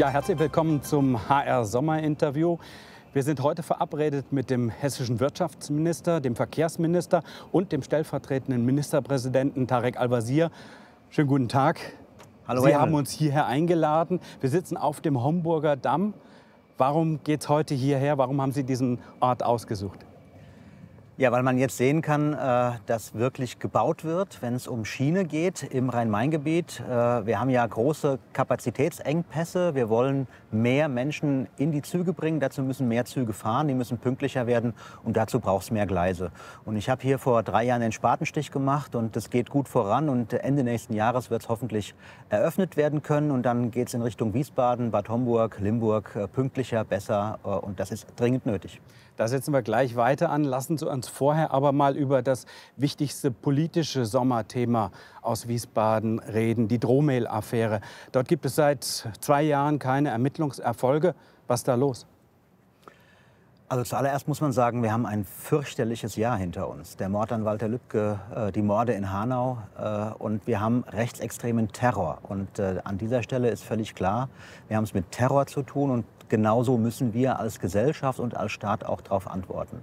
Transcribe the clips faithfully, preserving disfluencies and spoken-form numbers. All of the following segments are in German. Ja, herzlich willkommen zum H R-Sommer-Interview. Wir sind heute verabredet mit dem hessischen Wirtschaftsminister, dem Verkehrsminister und dem stellvertretenden Ministerpräsidenten Tarek Al-Wazir. Schönen guten Tag. Hallo, Sie haben uns hierher eingeladen. Wir sitzen auf dem Homburger Damm. Warum geht es heute hierher? Warum haben Sie diesen Ort ausgesucht? Ja, weil man jetzt sehen kann, dass wirklich gebaut wird, wenn es um Schiene geht im Rhein-Main-Gebiet. Wir haben ja große Kapazitätsengpässe. Wir wollen mehr Menschen in die Züge bringen. Dazu müssen mehr Züge fahren, die müssen pünktlicher werden und dazu braucht es mehr Gleise. Und ich habe hier vor drei Jahren den Spatenstich gemacht und es geht gut voran. Und Ende nächsten Jahres wird es hoffentlich eröffnet werden können. Und dann geht es in Richtung Wiesbaden, Bad Homburg, Limburg, pünktlicher, besser. Und das ist dringend nötig. Da setzen wir gleich weiter an. Lassen Sie uns vorher aber mal über das wichtigste politische Sommerthema aus Wiesbaden reden, die Drohmail-Affäre. Dort gibt es seit zwei Jahren keine Ermittlungserfolge. Was ist da los? Also zuallererst muss man sagen, wir haben ein fürchterliches Jahr hinter uns. Der Mord an Walter Lübcke, äh, die Morde in Hanau äh, und wir haben rechtsextremen Terror. Und äh, an dieser Stelle ist völlig klar, wir haben es mit Terror zu tun und genauso müssen wir als Gesellschaft und als Staat auch darauf antworten.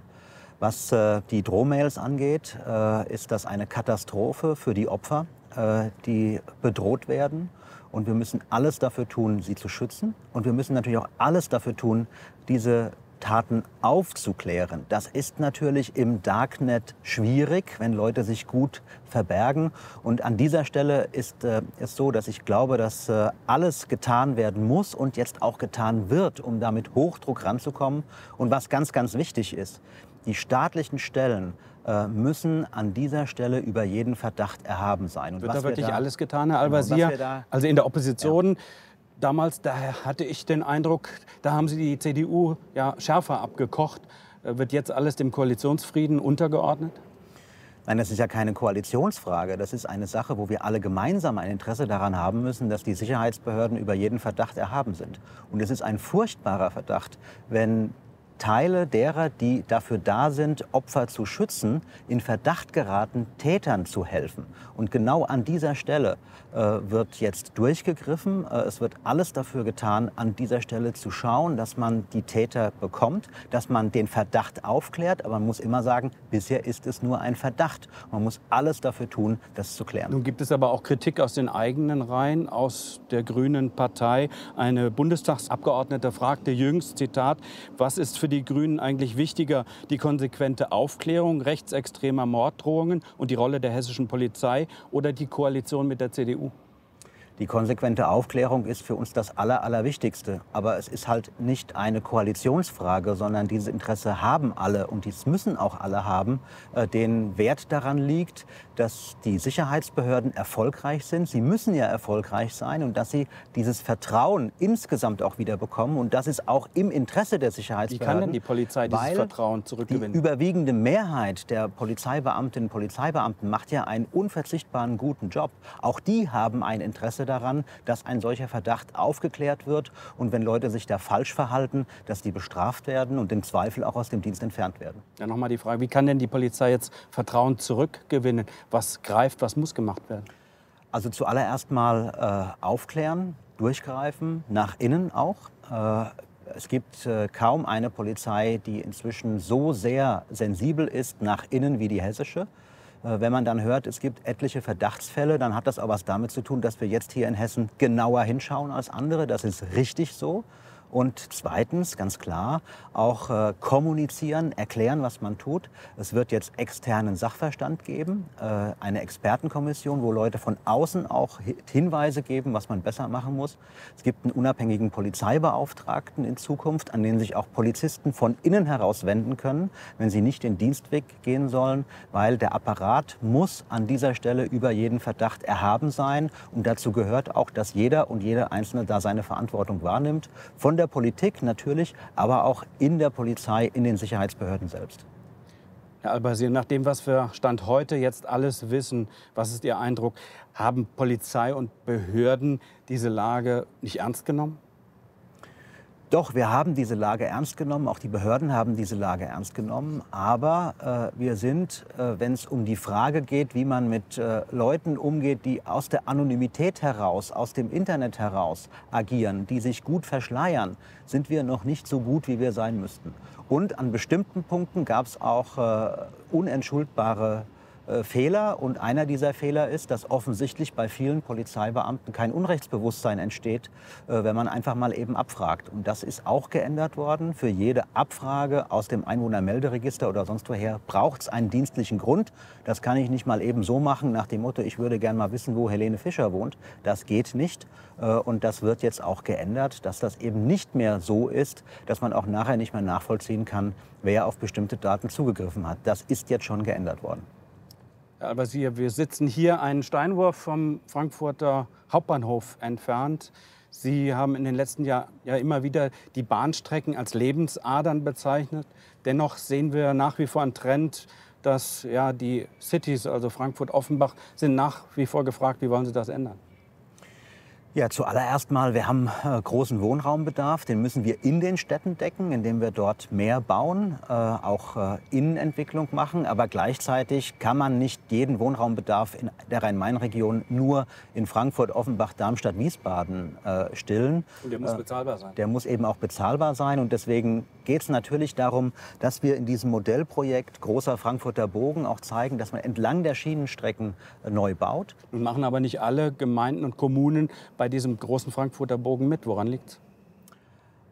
Was äh, die Drohmails angeht, äh, ist das eine Katastrophe für die Opfer, äh, die bedroht werden. Und wir müssen alles dafür tun, sie zu schützen. Und wir müssen natürlich auch alles dafür tun, diese Taten aufzuklären. Das ist natürlich im Darknet schwierig, wenn Leute sich gut verbergen. Und an dieser Stelle ist es äh, so, dass ich glaube, dass äh, alles getan werden muss und jetzt auch getan wird, um da mit Hochdruck ranzukommen. Und was ganz, ganz wichtig ist, die staatlichen Stellen äh, müssen an dieser Stelle über jeden Verdacht erhaben sein. Und wird was da wirklich wir da, alles getan, Herr Al-Wazir? Genau, also in der Opposition. Ja. Damals, da hatte ich den Eindruck, da haben Sie die C D U ja schärfer abgekocht. Wird jetzt alles dem Koalitionsfrieden untergeordnet? Nein, das ist ja keine Koalitionsfrage. Das ist eine Sache, wo wir alle gemeinsam ein Interesse daran haben müssen, dass die Sicherheitsbehörden über jeden Verdacht erhaben sind. Und es ist ein furchtbarer Verdacht, wenn Teile derer, die dafür da sind, Opfer zu schützen, in Verdacht geraten, Tätern zu helfen. Und genau an dieser Stelle äh, wird jetzt durchgegriffen. Äh, es wird alles dafür getan, an dieser Stelle zu schauen, dass man die Täter bekommt, dass man den Verdacht aufklärt. Aber man muss immer sagen, bisher ist es nur ein Verdacht. Man muss alles dafür tun, das zu klären. Nun gibt es aber auch Kritik aus den eigenen Reihen, aus der Grünen Partei. Eine Bundestagsabgeordnete fragte jüngst, Zitat, was ist für die Grünen eigentlich wichtiger, die konsequente Aufklärung rechtsextremer Morddrohungen und die Rolle der hessischen Polizei oder die Koalition mit der C D U? Die konsequente Aufklärung ist für uns das Aller, Allerwichtigste. Aber es ist halt nicht eine Koalitionsfrage, sondern dieses Interesse haben alle und dies müssen auch alle haben. Äh, den Wert daran liegt, dass die Sicherheitsbehörden erfolgreich sind. Sie müssen ja erfolgreich sein und dass sie dieses Vertrauen insgesamt auch wieder bekommen. Und das ist auch im Interesse der Sicherheitsbehörden. Wie kann denn die Polizei dieses Vertrauen zurückgewinnen? Die überwiegende Mehrheit der Polizeibeamtinnen und Polizeibeamten macht ja einen unverzichtbaren guten Job. Auch die haben ein Interesse daran, dass ein solcher Verdacht aufgeklärt wird und wenn Leute sich da falsch verhalten, dass die bestraft werden und im Zweifel auch aus dem Dienst entfernt werden. Ja, nochmal die Frage, wie kann denn die Polizei jetzt Vertrauen zurückgewinnen? Was greift, was muss gemacht werden? Also zuallererst mal äh, aufklären, durchgreifen, nach innen auch. Äh, Es gibt äh, kaum eine Polizei, die inzwischen so sehr sensibel ist nach innen wie die hessische. Wenn man dann hört, es gibt etliche Verdachtsfälle, dann hat das auch was damit zu tun, dass wir jetzt hier in Hessen genauer hinschauen als andere. Das ist richtig so. Und zweitens, ganz klar, auch äh, kommunizieren, erklären, was man tut. Es wird jetzt externen Sachverstand geben, äh, eine Expertenkommission, wo Leute von außen auch Hinweise geben, was man besser machen muss. Es gibt einen unabhängigen Polizeibeauftragten in Zukunft, an den sich auch Polizisten von innen heraus wenden können, wenn sie nicht den Dienstweg gehen sollen, weil der Apparat muss an dieser Stelle über jeden Verdacht erhaben sein. Und dazu gehört auch, dass jeder und jede Einzelne da seine Verantwortung wahrnimmt. Von der Politik natürlich, aber auch in der Polizei, in den Sicherheitsbehörden selbst. Herr Al-Wazir, nach dem, was wir Stand heute jetzt alles wissen, was ist Ihr Eindruck? Haben Polizei und Behörden diese Lage nicht ernst genommen? Doch, wir haben diese Lage ernst genommen, auch die Behörden haben diese Lage ernst genommen. Aber äh, wir sind, äh, wenn es um die Frage geht, wie man mit äh, Leuten umgeht, die aus der Anonymität heraus, aus dem Internet heraus agieren, die sich gut verschleiern, sind wir noch nicht so gut, wie wir sein müssten. Und an bestimmten Punkten gab es auch äh, unentschuldbare äh, Fehler. Und einer dieser Fehler ist, dass offensichtlich bei vielen Polizeibeamten kein Unrechtsbewusstsein entsteht, äh, wenn man einfach mal eben abfragt. Und das ist auch geändert worden. Für jede Abfrage aus dem Einwohnermelderegister oder sonst woher braucht es einen dienstlichen Grund. Das kann ich nicht mal eben so machen nach dem Motto, ich würde gerne mal wissen, wo Helene Fischer wohnt. Das geht nicht. Äh, und das wird jetzt auch geändert, dass das eben nicht mehr so ist, dass man auch nachher nicht mehr nachvollziehen kann, wer auf bestimmte Daten zugegriffen hat. Das ist jetzt schon geändert worden. Herr Al-Wazir, wir sitzen hier einen Steinwurf vom Frankfurter Hauptbahnhof entfernt. Sie haben in den letzten Jahren ja immer wieder die Bahnstrecken als Lebensadern bezeichnet. Dennoch sehen wir nach wie vor einen Trend, dass ja, die Cities, also Frankfurt, Offenbach, sind nach wie vor gefragt. Wie wollen Sie das ändern? Ja, zuallererst mal, wir haben äh, großen Wohnraumbedarf, den müssen wir in den Städten decken, indem wir dort mehr bauen, äh, auch äh, Innenentwicklung machen. Aber gleichzeitig kann man nicht jeden Wohnraumbedarf in der Rhein-Main-Region nur in Frankfurt, Offenbach, Darmstadt, Wiesbaden äh, stillen. Und der muss äh, bezahlbar sein. Der muss eben auch bezahlbar sein. Und deswegen geht es natürlich darum, dass wir in diesem Modellprojekt Großer Frankfurter Bogen auch zeigen, dass man entlang der Schienenstrecken äh, neu baut. Und machen aber nicht alle Gemeinden und Kommunen bei diesem Großen Frankfurter Bogen mit. Woran liegt's?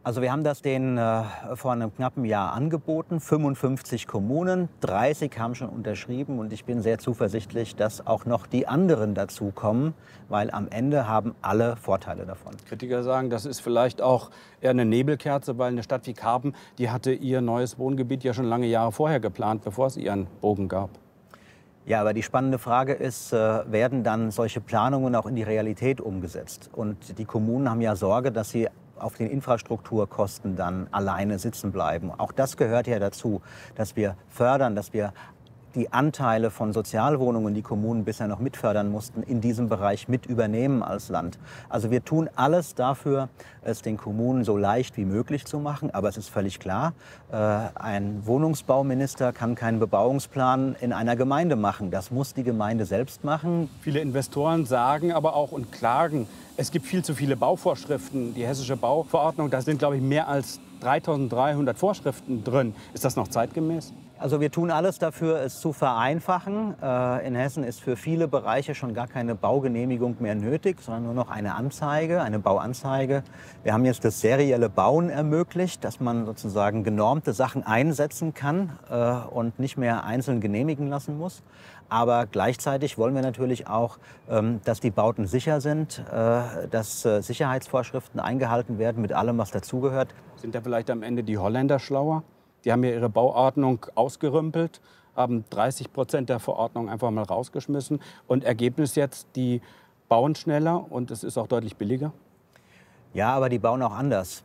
Also wir haben das denen äh, vor einem knappen Jahr angeboten. fünfundfünfzig Kommunen, dreißig haben schon unterschrieben. Und ich bin sehr zuversichtlich, dass auch noch die anderen dazukommen, weil am Ende haben alle Vorteile davon. Kritiker sagen, das ist vielleicht auch eher eine Nebelkerze, weil eine Stadt wie Karpen, die hatte ihr neues Wohngebiet ja schon lange Jahre vorher geplant, bevor es ihren Bogen gab. Ja, aber die spannende Frage ist, äh, werden dann solche Planungen auch in die Realität umgesetzt? Und die Kommunen haben ja Sorge, dass sie auf den Infrastrukturkosten dann alleine sitzen bleiben. Auch das gehört ja dazu, dass wir fördern, dass wir die Anteile von Sozialwohnungen, die Kommunen bisher noch mitfördern mussten, in diesem Bereich mit übernehmen als Land. Also wir tun alles dafür, es den Kommunen so leicht wie möglich zu machen. Aber es ist völlig klar, ein Wohnungsbauminister kann keinen Bebauungsplan in einer Gemeinde machen. Das muss die Gemeinde selbst machen. Viele Investoren sagen aber auch und klagen, es gibt viel zu viele Bauvorschriften. Die Hessische Bauverordnung, da sind, glaube ich, mehr als dreitausenddreihundert Vorschriften drin. Ist das noch zeitgemäß? Also wir tun alles dafür, es zu vereinfachen. In Hessen ist für viele Bereiche schon gar keine Baugenehmigung mehr nötig, sondern nur noch eine Anzeige, eine Bauanzeige. Wir haben jetzt das serielle Bauen ermöglicht, dass man sozusagen genormte Sachen einsetzen kann und nicht mehr einzeln genehmigen lassen muss. Aber gleichzeitig wollen wir natürlich auch, dass die Bauten sicher sind, dass Sicherheitsvorschriften eingehalten werden mit allem, was dazugehört. Sind da vielleicht am Ende die Holländer schlauer? Die haben ja ihre Bauordnung ausgerümpelt, haben dreißig Prozent der Verordnung einfach mal rausgeschmissen. Und Ergebnis jetzt, die bauen schneller und es ist auch deutlich billiger. Ja, aber die bauen auch anders.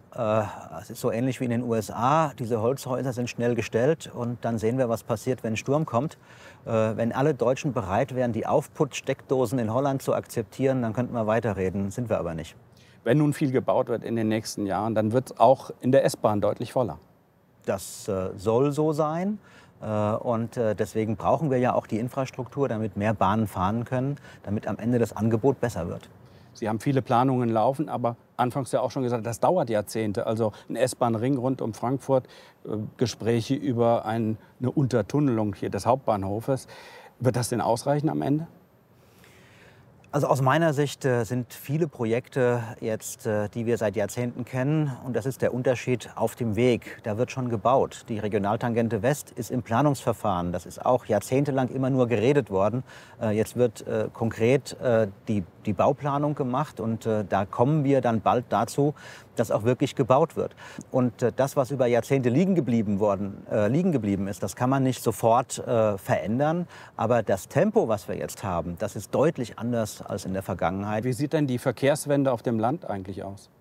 Es ist so ähnlich wie in den U S A. Diese Holzhäuser sind schnell gestellt und dann sehen wir, was passiert, wenn ein Sturm kommt. Wenn alle Deutschen bereit wären, die Aufputtsteckdosen in Holland zu akzeptieren, dann könnten wir weiterreden, sind wir aber nicht. Wenn nun viel gebaut wird in den nächsten Jahren, dann wird es auch in der S-Bahn deutlich voller. Das äh, soll so sein äh, und äh, deswegen brauchen wir ja auch die Infrastruktur, damit mehr Bahnen fahren können, damit am Ende das Angebot besser wird. Sie haben viele Planungen laufen, aber anfangs ja auch schon gesagt, das dauert Jahrzehnte. Also ein S-Bahn-Ring rund um Frankfurt, äh, Gespräche über ein, eine Untertunnelung hier des Hauptbahnhofes. Wird das denn ausreichen am Ende? Also aus meiner Sicht äh, sind viele Projekte jetzt, äh, die wir seit Jahrzehnten kennen, und das ist der Unterschied, auf dem Weg. Da wird schon gebaut. Die Regionaltangente West ist im Planungsverfahren. Das ist auch jahrzehntelang immer nur geredet worden. Äh, jetzt wird äh, konkret äh, die, die Bauplanung gemacht und äh, da kommen wir dann bald dazu, dass auch wirklich gebaut wird. Und äh, das, was über Jahrzehnte liegen geblieben, worden, äh, liegen geblieben ist, das kann man nicht sofort äh, verändern. Aber das Tempo, was wir jetzt haben, das ist deutlich anders als in der Vergangenheit. Wie sieht denn die Verkehrswende auf dem Land eigentlich aus?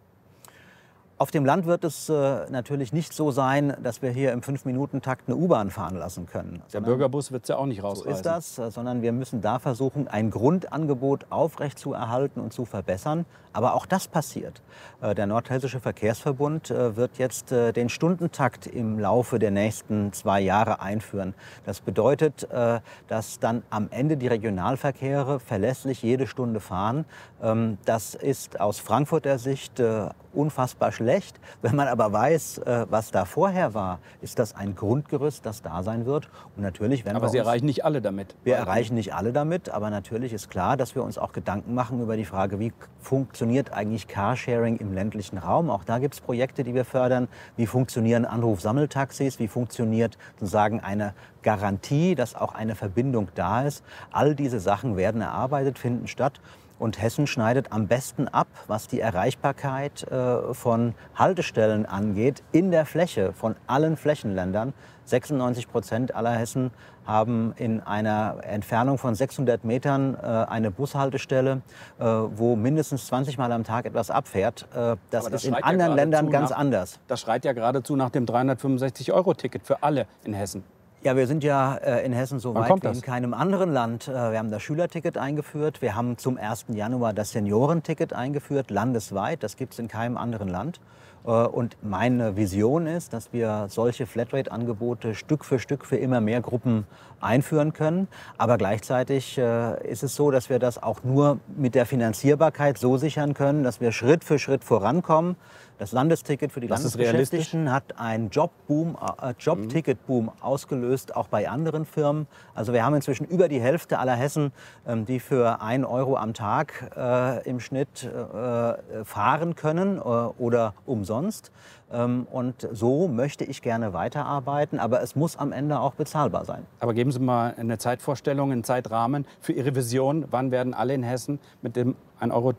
Auf dem Land wird es äh, natürlich nicht so sein, dass wir hier im Fünf-Minuten-Takt eine U-Bahn fahren lassen können. Der Bürgerbus wird es ja auch nicht rausreißen. So ist das, äh, sondern wir müssen da versuchen, ein Grundangebot aufrechtzuerhalten und zu verbessern. Aber auch das passiert. Äh, der Nordhessische Verkehrsverbund äh, wird jetzt äh, den Stundentakt im Laufe der nächsten zwei Jahre einführen. Das bedeutet, äh, dass dann am Ende die Regionalverkehre verlässlich jede Stunde fahren. Ähm, das ist aus Frankfurter Sicht äh, unfassbar schlecht. Wenn man aber weiß, was da vorher war, ist das ein Grundgerüst, das da sein wird. Und natürlich werden aber wir Sie uns, erreichen nicht alle damit. Wir erreichen nicht alle damit, aber natürlich ist klar, dass wir uns auch Gedanken machen über die Frage, wie funktioniert eigentlich Carsharing im ländlichen Raum. Auch da gibt es Projekte, die wir fördern. Wie funktionieren Anrufsammeltaxis? Wie funktioniert sozusagen eine Garantie, dass auch eine Verbindung da ist? All diese Sachen werden erarbeitet, finden statt. Und Hessen schneidet am besten ab, was die Erreichbarkeit äh, von Haltestellen angeht, in der Fläche von allen Flächenländern. sechsundneunzig Prozent aller Hessen haben in einer Entfernung von sechshundert Metern äh, eine Bushaltestelle, äh, wo mindestens zwanzig Mal am Tag etwas abfährt. Äh, das, das ist in anderen ja Ländern ganz nach, anders. Das schreit ja geradezu nach dem dreihundertfünfundsechzig Euro Ticket für alle in Hessen. Ja, wir sind ja äh, in Hessen so weit wie in keinem anderen Land. Äh, wir haben das Schülerticket eingeführt. Wir haben zum ersten Januar das Seniorenticket eingeführt, landesweit. Das gibt es in keinem anderen Land. Äh, und meine Vision ist, dass wir solche Flatrate-Angebote Stück für Stück für immer mehr Gruppen einführen können. Aber gleichzeitig äh, ist es so, dass wir das auch nur mit der Finanzierbarkeit so sichern können, dass wir Schritt für Schritt vorankommen. Das Landesticket für die das Landesbeschäftigten hat einen Jobboom, äh, Jobticketboom ausgelöst, auch bei anderen Firmen. Also wir haben inzwischen über die Hälfte aller Hessen, ähm, die für einen Euro am Tag äh, im Schnitt äh, fahren können äh, oder umsonst. Ähm, und so möchte ich gerne weiterarbeiten, aber es muss am Ende auch bezahlbar sein. Aber geben Sie mal eine Zeitvorstellung, einen Zeitrahmen für Ihre Vision. Wann werden alle in Hessen mit dem ein Euro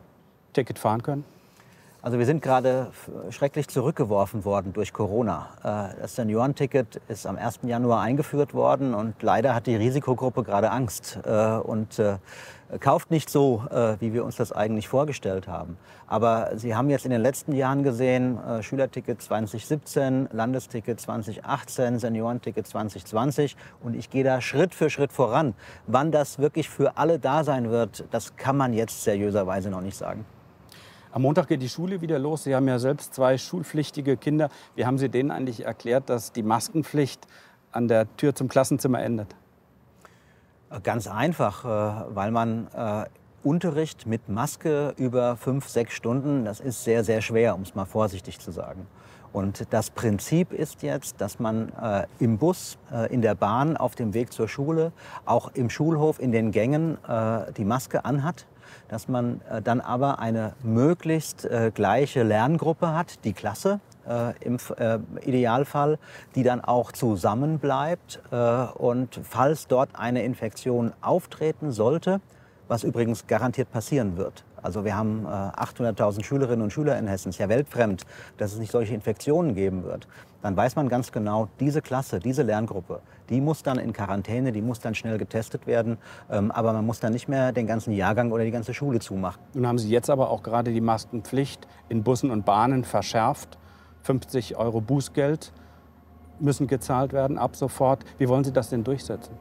Ticket fahren können? Also wir sind gerade schrecklich zurückgeworfen worden durch Corona. Das Seniorenticket ist am ersten Januar eingeführt worden und leider hat die Risikogruppe gerade Angst und kauft nicht so, wie wir uns das eigentlich vorgestellt haben. Aber Sie haben jetzt in den letzten Jahren gesehen, Schülerticket zweitausendsiebzehn, Landesticket zweitausendachtzehn, Seniorenticket zweitausendzwanzig und ich gehe da Schritt für Schritt voran. Wann das wirklich für alle da sein wird, das kann man jetzt seriöserweise noch nicht sagen. Am Montag geht die Schule wieder los. Sie haben ja selbst zwei schulpflichtige Kinder. Wie haben Sie denen eigentlich erklärt, dass die Maskenpflicht an der Tür zum Klassenzimmer endet? Ganz einfach, weil man Unterricht mit Maske über fünf, sechs Stunden, das ist sehr, sehr schwer, um es mal vorsichtig zu sagen. Und das Prinzip ist jetzt, dass man äh, im Bus, äh, in der Bahn, auf dem Weg zur Schule, auch im Schulhof, in den Gängen äh, die Maske anhat, dass man äh, dann aber eine möglichst äh, gleiche Lerngruppe hat, die Klasse äh, im äh, Idealfall, die dann auch zusammen bleibt. Äh, und falls dort eine Infektion auftreten sollte, was übrigens garantiert passieren wird. Also wir haben äh, achthunderttausend Schülerinnen und Schüler in Hessen. Es ist ja weltfremd, dass es nicht solche Infektionen geben wird. Dann weiß man ganz genau, diese Klasse, diese Lerngruppe, die muss dann in Quarantäne, die muss dann schnell getestet werden. Ähm, aber man muss dann nicht mehr den ganzen Jahrgang oder die ganze Schule zumachen. Nun haben Sie jetzt aber auch gerade die Maskenpflicht in Bussen und Bahnen verschärft. fünfzig Euro Bußgeld müssen gezahlt werden ab sofort. Wie wollen Sie das denn durchsetzen?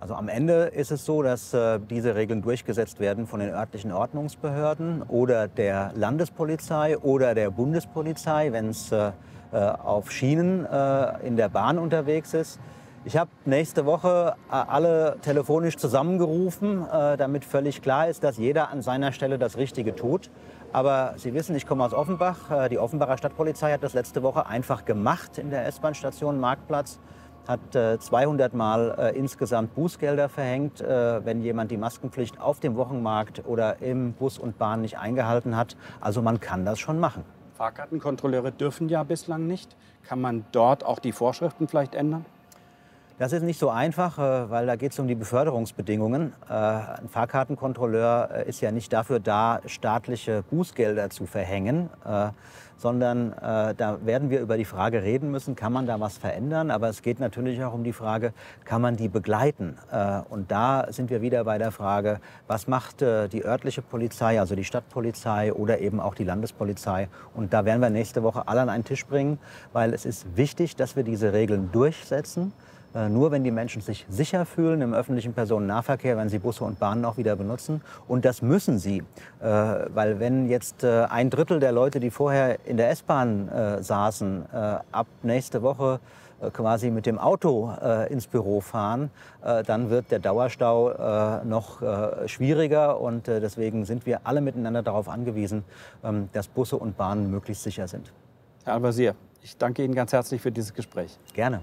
Also am Ende ist es so, dass äh, diese Regeln durchgesetzt werden von den örtlichen Ordnungsbehörden oder der Landespolizei oder der Bundespolizei, wenn es äh, auf Schienen äh, in der Bahn unterwegs ist. Ich habe nächste Woche alle telefonisch zusammengerufen, äh, damit völlig klar ist, dass jeder an seiner Stelle das Richtige tut. Aber Sie wissen, ich komme aus Offenbach. Die Offenbacher Stadtpolizei hat das letzte Woche einfach gemacht in der S-Bahn-Station Marktplatz. Hat äh, zweihundert Mal äh, insgesamt Bußgelder verhängt, äh, wenn jemand die Maskenpflicht auf dem Wochenmarkt oder im Bus und Bahn nicht eingehalten hat. Also man kann das schon machen. Fahrkartenkontrolleure dürfen ja bislang nicht. Kann man dort auch die Vorschriften vielleicht ändern? Das ist nicht so einfach, weil da geht es um die Beförderungsbedingungen. Ein Fahrkartenkontrolleur ist ja nicht dafür da, staatliche Bußgelder zu verhängen, sondern da werden wir über die Frage reden müssen, kann man da was verändern? Aber es geht natürlich auch um die Frage, kann man die begleiten? Und da sind wir wieder bei der Frage, was macht die örtliche Polizei, also die Stadtpolizei oder eben auch die Landespolizei? Und da werden wir nächste Woche alle an einen Tisch bringen, weil es ist wichtig, dass wir diese Regeln durchsetzen. Nur wenn die Menschen sich sicher fühlen im öffentlichen Personennahverkehr, wenn sie Busse und Bahnen auch wieder benutzen. Und das müssen sie, weil wenn jetzt ein Drittel der Leute, die vorher in der S-Bahn saßen, ab nächste Woche quasi mit dem Auto äh, ins Büro fahren, äh, dann wird der Dauerstau äh, noch äh, schwieriger. Und äh, deswegen sind wir alle miteinander darauf angewiesen, ähm, dass Busse und Bahnen möglichst sicher sind. Herr Al-Wazir, ich danke Ihnen ganz herzlich für dieses Gespräch. Gerne.